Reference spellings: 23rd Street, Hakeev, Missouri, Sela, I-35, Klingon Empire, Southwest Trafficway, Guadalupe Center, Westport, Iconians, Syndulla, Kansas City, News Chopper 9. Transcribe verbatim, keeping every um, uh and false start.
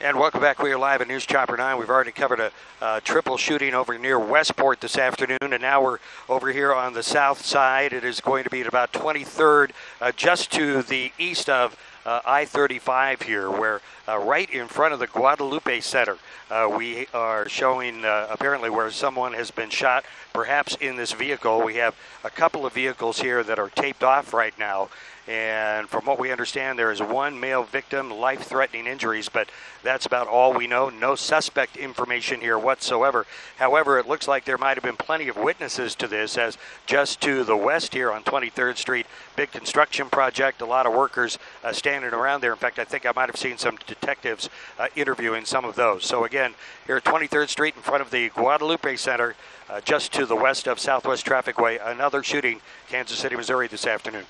And welcome back. We are live at News Chopper nine. We've already covered a uh, triple shooting over near Westport this afternoon, and now we're over here on the south side. It is going to be at about twenty-third, uh, just to the east of uh, I thirty-five here, where uh, right in front of the Guadalupe Center, uh, we are showing uh, apparently where someone has been shot, perhaps in this vehicle. We have a couple of vehicles here that are taped off right now. And from what we understand, there is one male victim, life-threatening injuries, but that's about all we know. No suspect information here whatsoever. However, it looks like there might have been plenty of witnesses to this, as just to the west here on twenty-third street, big construction project, a lot of workers uh, standing around there. In fact, I think I might have seen some detectives uh, interviewing some of those. So again, here at twenty-third street in front of the Guadalupe Center, uh, just to the west of Southwest Trafficway, another shooting, Kansas City, Missouri this afternoon.